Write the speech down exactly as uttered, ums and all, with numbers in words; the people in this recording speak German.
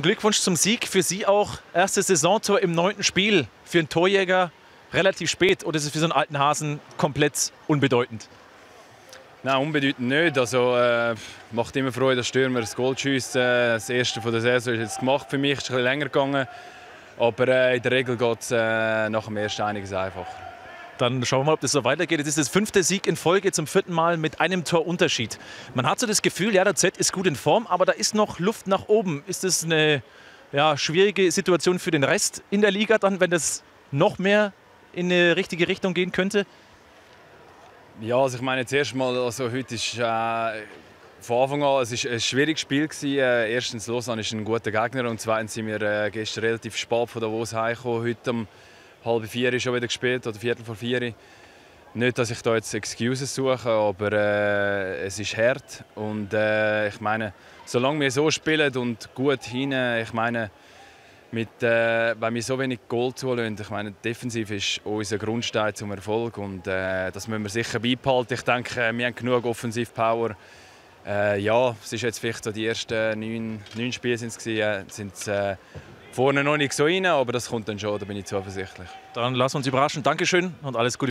Glückwunsch zum Sieg. Für Sie auch erste Saisontor im neunten Spiel. Für einen Torjäger relativ spät. Oder ist es für so einen alten Hasen komplett unbedeutend? Nein, unbedeutend nicht. Also, äh, macht immer Freude, dass Stürmer das Goal schießt. Äh, das erste von der Saison ist jetzt gemacht. Für mich ist es ein bisschen länger gegangen. Aber äh, in der Regel geht es äh, nach dem ersten einiges einfacher. Dann schauen wir mal, ob das so weitergeht. Es ist das fünfte Sieg in Folge, zum vierten Mal mit einem Torunterschied. Man hat so das Gefühl, ja, der Z ist gut in Form, aber da ist noch Luft nach oben. Ist das eine ja, schwierige Situation für den Rest in der Liga, dann, wenn das noch mehr in eine richtige Richtung gehen könnte? Ja, also ich meine, zuerst mal, also heute ist äh, von Anfang an, es ist ein schwieriges Spiel gewesen. Äh, erstens, Lausanne ist ein guter Gegner und zweitens sind wir äh, gestern relativ spät von Davos heimgekommen. Heute am halb vier ist schon wieder gespielt oder viertel vor vier. Nicht, dass ich da jetzt Excuses suche, aber äh, es ist hart und äh, ich meine, solange wir so spielen und gut hinein, ich meine, mit, äh, wenn wir so wenig Goal zulassen, ich meine, defensiv ist unser Grundstein zum Erfolg und äh, das müssen wir sicher beibehalten. Ich denke, wir haben genug Offensiv-Power. Äh, ja, es ist jetzt vielleicht so die ersten neun, neun Spiele sind es äh, sind's, äh, vorne noch nicht so rein, aber das kommt dann schon, da bin ich zuversichtlich. Dann lass uns überraschen. Dankeschön und alles Gute.